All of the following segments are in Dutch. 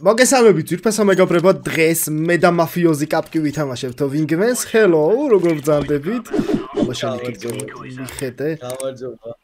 მოგესალმებით ძირფასა მეგობრებო, დღეს მე და მაფიოზი კაპკივით თამაშებთ Wingman-ს. Hello, როგორ გრძანდებით? მაშინ იქნება ხეთე. გამარჯობა.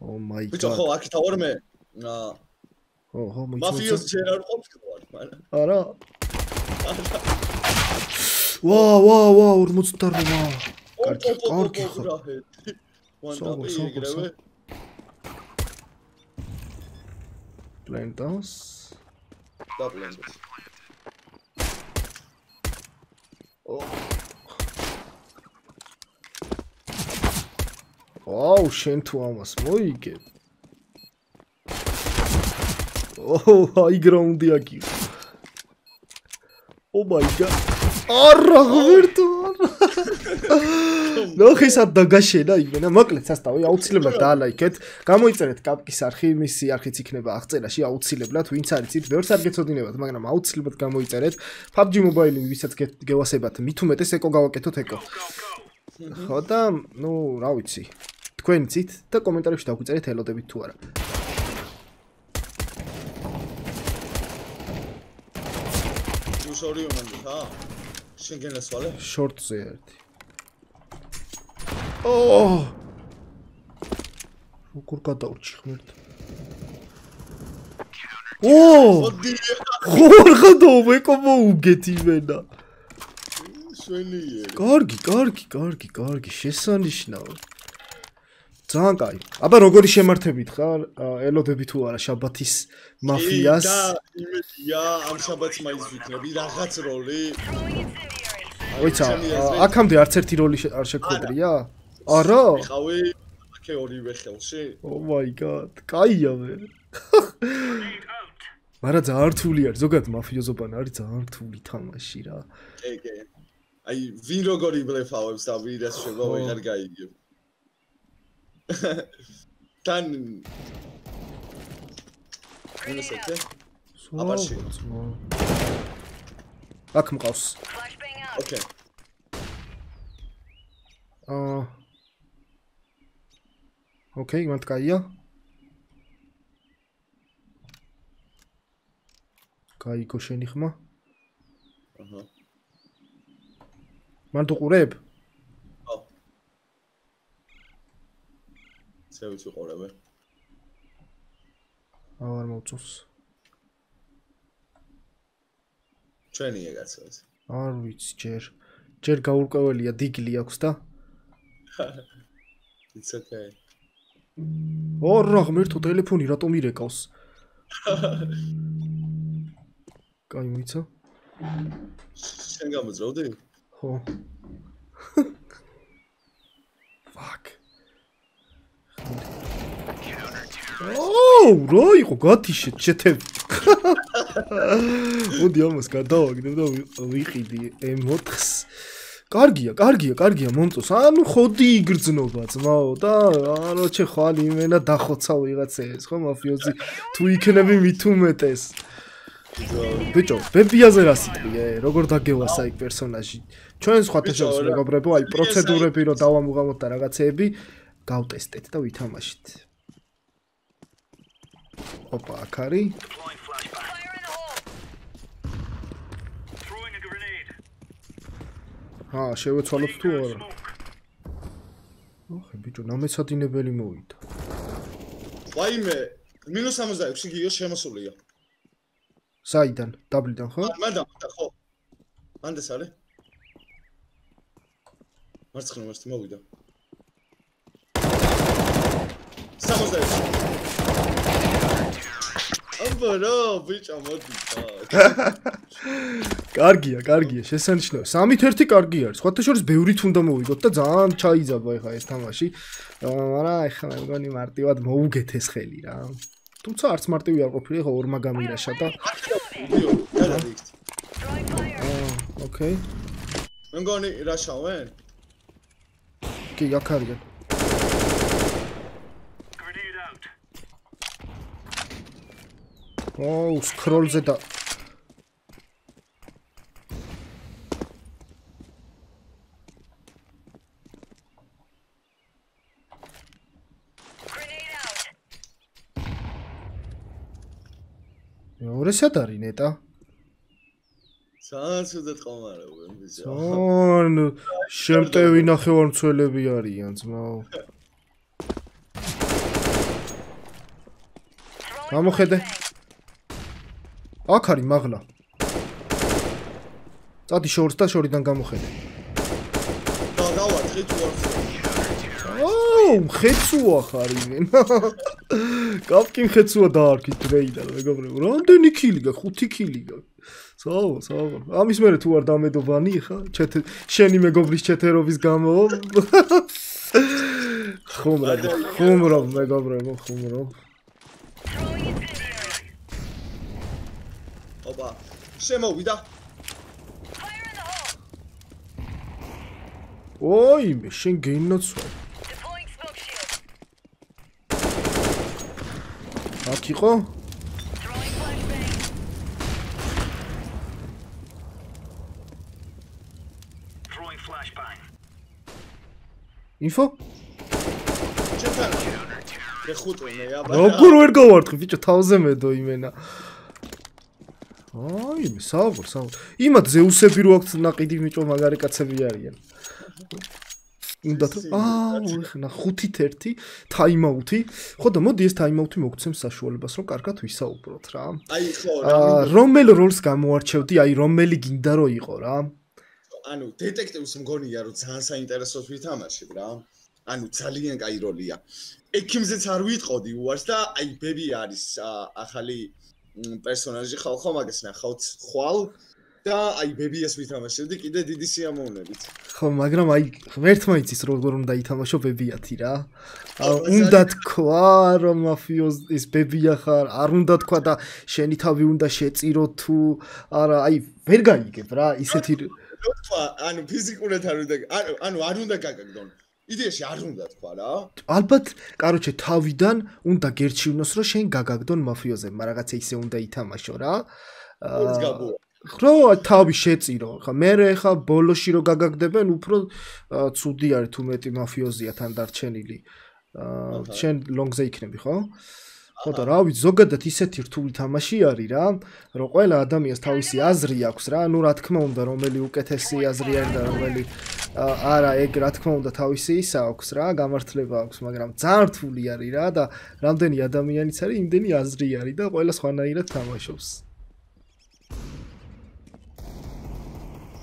Oh my god. ბიჭო, ხო, აქ თავორმე. ოჰო, მაფიოზი ჯერ არ ყოფილი ვარ, არა. ვაუ, 48-მა. კარგი, ხო. ვანტაპი ეგრევე. Plantons. Dublin. Oh, shame to almost make it. Oh, high ground aqui. Oh my god. Arra, Roberto. Nog eens had de gasje, nou, ik ben een makkelijk. Dat is nou, je uitzillen daar, like het. Kamu iets aan het kapjes archief, missie archief, ik neem achter. Als je uitzillen blad, wint zijn het. Weer zijn het zo dingen wat, maar dan uitzillen wat kamu iets aan het. PUBG Mobile, wie zat het gewassen bat. Mitu met deze koga wat het heko. Godam, nou, rautsi. Tkwent zit, de commentaar is toch iets aan het hele debat toer. Sorry, man, ha. Schenken les vallen. Short zeert. Oh, kurka doodje, merd. Oh, kurka dood, ik kom ook getty mena. Kargi, shesan is nou. Zangai. Aber rogori shemar te bitkhar, elo te bitu ara shabatis mafias. Ja, am shabats mais viknebi ragats roli. Oica, akamde arts erti roli ar shekhodria. Ara. Mikhavi, ke orive khelshi. Oh my god. Kaiya me. Mara zartuli ar, zogad mafiozoban ari zartuli tamashi ra. Ege. Ai vin rogori blefavs da vidas shegova igargaigi. Dan. Abartje. Laat hem raus. Oké. Oké, iemand kan hier. Kan ik koosje niet maar. Maar toch ureb. Zij wil je gewoon hebben. Armoetos. Training gaat zelfs. Armoets, Jer. Jer gaat ook wel ja dikli aksta. It's okay. Oh, Rahmer, tot telefoon hier dat om hier kaos. Kan je niet zo? Zijn gaan we zo doen. Oh. Fuck. Oh, Roy, hoe gaat die shit? Chetem. Hoe die jongens gaat dat? Ik denk dat we hier die emoties. Kargia, montos. Nu gaat die gert nog wat. Nou, daar, dat je gewoon niet meer naar dat gaat zou je gaan zeggen. Kom maar, fiozi. Toen ik naar binnen met hem met is. Beetje, baby is er als ik ben. Roger dat je was een personage. Chance gaat het zo. Ik heb er wel procedure bij dat we mogen met haar gaan zeggen. Koud is dit, dat weet helemaal niet. Opa, Akari. Ah, ze wordt wel op toer. Oh, een beetje, nou met zat in de belly moeite. Waarom? Minus aan mezelf, ik zie hier schema solide. Zijden, dubbel dan hoor. Maar dan, hoor. Anders alle. Maar het is geen moeite. Samen zijn. Ambaro, bitch, Kargia. Ze zijn snel. Samen hier te Kargia. Schatten ze ons beurigt van de moeite. Dat is aan chai zabai ga is tamashi. Maar ik ga hem niet maar te wat moeite het is geleden. Toen ze arts maar te weer op liggen hoor maar gamira shata. Oké. Ik ga niet rashawen. Oké, ja Kargia. Oh, scroll zit daar. Ja, hoe is het daarin, hè? Sansudat qamarabun bizar. San shemtevi nakhevardtsvellebi ari antsma. Gamokhede. Ak ari magla. Tsadi shortsda shoridan gamokhede. Davart khetsua. Khetsua kharimen. Kapkin khetsua darki trader megobrebo. Randeni kili ga 5 kili ga. Sava, sava. Amis mere tu ar damedovani kha? Sheni megobris cheterovis gamo. Khumra megobrebo, khumra. Oba. Shemovida. Oy, me shen geinotsu. Akiko? Info? Rokur werkwoord, gebied je 1000 met door imena. Oh, je misavor, savor. Iemand zeeuwse biroakt na kietig met je magari katsevijariën. Inderdaad. Ah, na goedie 30 timeoutie. Goed, maar deze timeoutie moet zijn sashoel, best wel karkat wissel op het raam. Rommel rolls kan moarcheutie, hij rommel gindaro igora. Anu, detecte usem goni jarut hansa interessos vitamashi bra. Anu tsalien kai rolia. Ekimze tsaruit qodi uarsta, ai bebi aris akhali personaji khalkho magesna khaut khval. Ja, ik ben hier met hem. Ik heb dit niet zien aan het licht. Ik weet niet eens waarom dat ik hem zo beweerd heb. Omdat kwaad mafioos is beweerd. Omdat kwaad zijn niet hebben omdat ze het hier toe. Ik weet niet eens waarom is het hier. Ik weet niet eens waarom dat ik hem doe. Ik weet niet waarom dat kwaad. Albert, karoche tavidan omdat Gertje Nosro zijn gagagdon mafioos en maragat is omdat ik hem zo. Gewoon taubishets iro. Ga meer ga boloshiro gagak deben. Upro tsudi ar tu meti mafiozi atandar chenili. Chen long zeikne bicho. Goed rawi zogadat isetir tu tamashi ari ra. Roqela adami as taubisi azri yakus ra. Nu ratkma unda romeli uketesi azri ar da romeli. Ara eg ratkma unda taubisi isakus ra. Gamartleba akus magram tsartuli ari ra da ramdeni adamiyani tsari imdeni azri ari da qoela sxvanayira tamashovs.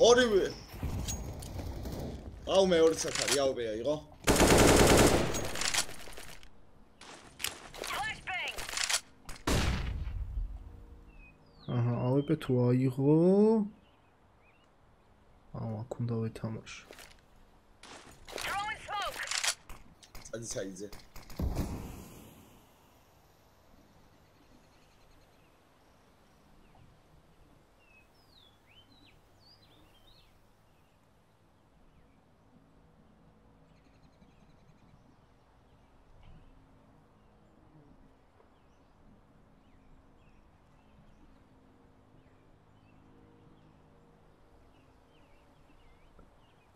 Orie. Au me orca kariau be igo. Aha, au be tu igo. Au akunda ve tamash. Adi saize.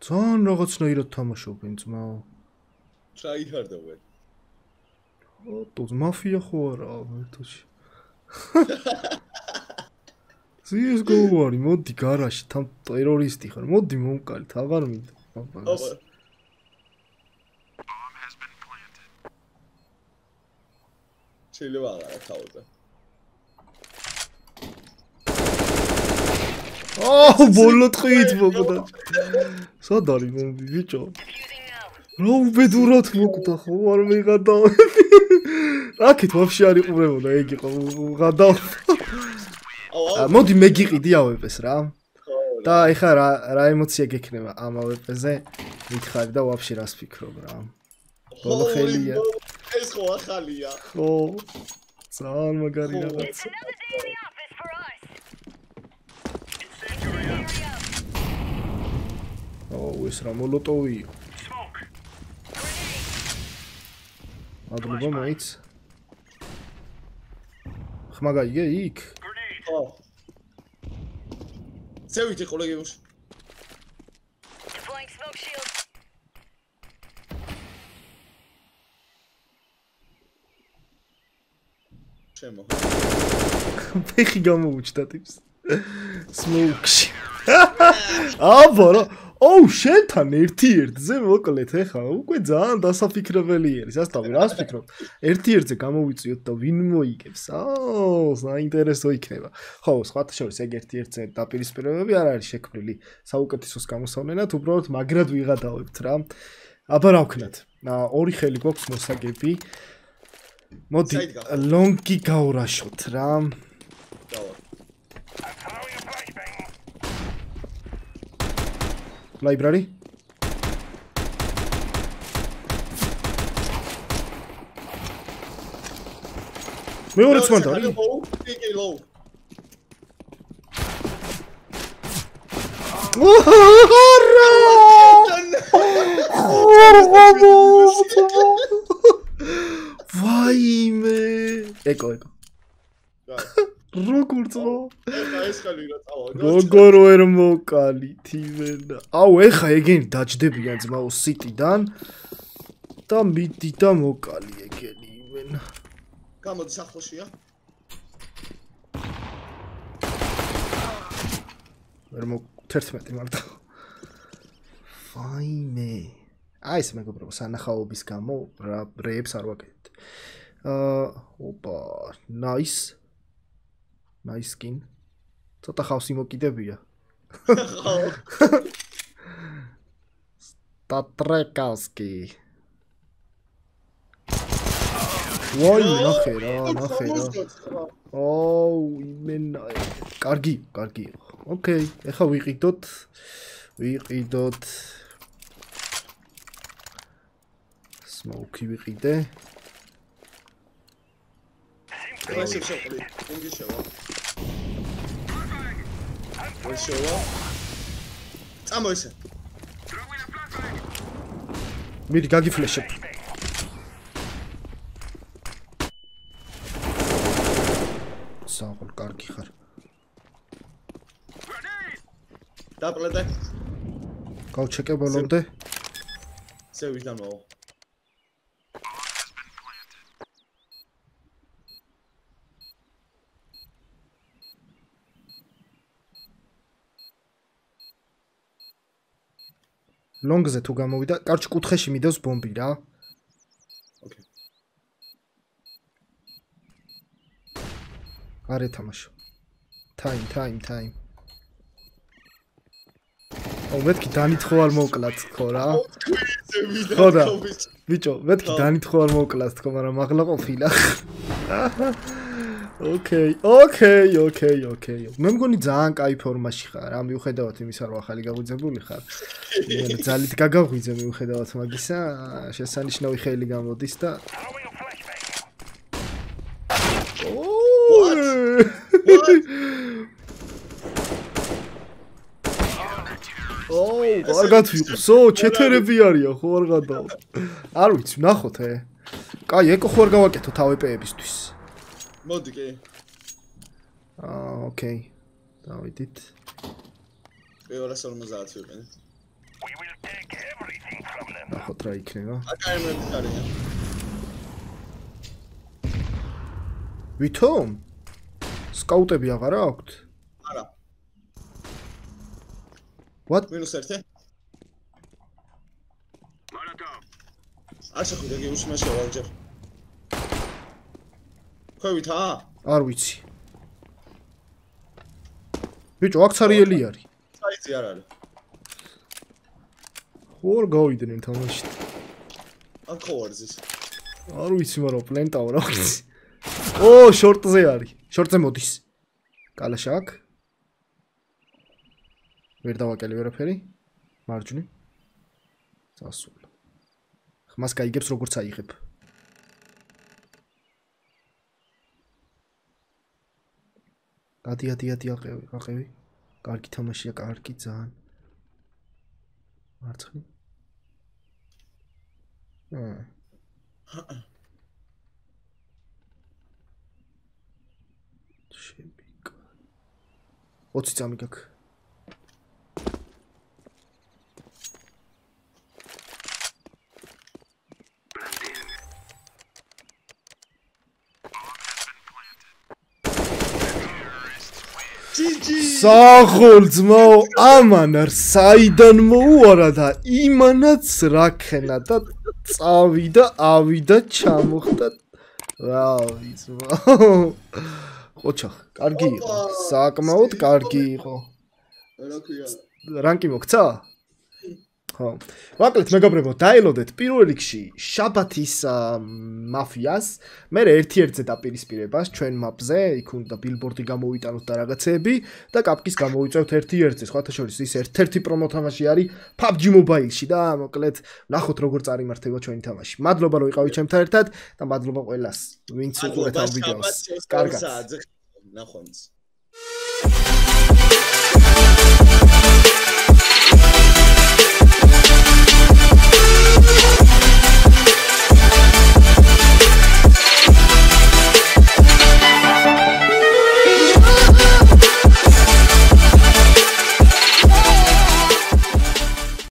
Zo'n rotsnijder tamashoop in het maal. Try harder weer. Oh, tot maffia hoor al. Zie eens go worry, moet die garage tam terroristisch, moet die monkal, daar gaan we niet. Chillen wel aan het houden. Oh, bollet geet mogen. Zo daar ik ben, weet je. Nou, bedoeld mogen dat gewoon mee gaan doen. Ah, kijk, wat zie je nu om me heen? Ik ga doen. Maar die meegir idee we bestaan. Daar ik ga emotie geknemen, maar we bezig. Ik ga daar wat zie je als programma. Bollet gelia. Is gewoon gelia. Oh, zaan magarina. Oh, is Ramolotovi. Hadden we maar iets? Gemaga, je ik. Oh. Zou je dit collega's? Deploying smoke shield. Zeg maar. Weg gaan we, hoe staat het? Smokes. Აბა, ოუ, შენთან ერთი ერთზე მოკლედ ხა, უკვე ძალიან დასაფიქრებელი არის. ასთავე, რას ფიქრობ? ერთი ერთზე გამოვიწიოთ და ვინ მოიგებს? აუ, საინტერესო იქნება. ხო, სხვათა შორის ეგ ერთი ერთზე დაპირისპირებები არ არის შექმნილი საუკეთესოს გამოსავლენად, უბრალოდ მაგრად ვიღადავებთ რა. აბა, რა ვქნათ? ორი ხელი გვაქვს მოსაგები. მოდი, ლონგი გავურაშოთ რა. Library. We horen het gewoon daar. Why me? Echo. Rokkurtso. Rokkur weer mokali timen. Au, ega again touch de bians mau city dan. Dan biedt die dan mokali again even. Kan het zacht was hier? Weer mok 30 meter maar dan. Fijn me. Ais me gebroken. Zijn nacho biskamo. Reeps arwaket. Opa, nice. Nice skin. Tot de gauwstie moet ik de buur. Statrekowski. Wow, nog een, nog een. Oh, ik ben. Kargi, Kargi. Oké, ik ga weer tot. Weer tot. Smokey weer de. Ik ben zo ik Longze tu ga mówida, karcz kutcheshi mi dos bombi, da? Okej. Are tamash. Time, time, time. O, vetki danit khoar moklat tko, ra? Khoda. Bicho, vetki danit khoar moklat tko, mara magla qofila. Okej, okej, okej, okej. Me mgoni ძალიან კაი ფორმაში ხარ. ამ მიუხედავად იმისა, რომ ახალი გაგვიძებული ხარ. მე ძალით გაგაღვიძე მიუხედავად მაგისა, შესანიშნავი ხელი გამოდის და ოუ, არ გათვიყო, ჩეთერები არისო, ხო არ გადაო. არ ვიცი, ნახოთ, კაი, ეკო ხო არ გავაკეთო თავი პეებისთვის. Mod ik. Ah, oké. Dan weet dit. We willen zo'n mazaat hebben. We will take everything from them. Nou, wat raak ik nu? Ik ga hem niet halen. Wie Tom? Scout heb je geraakt. Ara. Wat? Minus 30. Molotov. Als ik dat je ons maar zou houden. არ ვიცი. Bicho, აქ ცარიელი არის. Საიტი არ არის. ხორ გავიდნენ თამაში. აქ ხო არის ეს. არ ვიცი, მაგრამ პლენტაო რა ვიცი. ო, შორტზე არის. შორტზე მოდის. კალაშა აქ. ვერ დავაკელი ვერაფერი. მარჯვნი. წასულა. ხმას გაიგებს როგორც აიღებ. გადი აყევი. კარგი თამაშია, კარგი ძალიან. მარცხი. შებიკა. 20 წამი გაქვს. GG! საღოლძმაო ამანარ საიდანმო უარადა იმანაც რაქენა და წავიდა ავიდა ჩამოხდა რავიცო ოჩახ კარგი იყო საკმაოდ კარგი იყო რა ქვია რანკი მოგცა ხო ვაკლეთ მეგობრებო დაელოდეთ პირველ რიგში შაბათის მაფიას მე ერთ-ერთზე დაპირისპირებას ჩვენ მაპზე იქ უნდა ბილბორდი გამოვიტანოთ და რაღაცეები და კაპკის გამოვიწევთ ერთ-ერთზე სხვათა შორის ის ერთ-ერთი პრომო თამაში არის PUBG Mobile-ში და მოკლედ ნახოთ როგორ წარიმართება ჩვენი თამაში მადლობა რომ იყავით ჩემთან ერთად და მადლობა ყველას ვინც უყურეთ ამ ვიდეოს კარგად ნახვამდის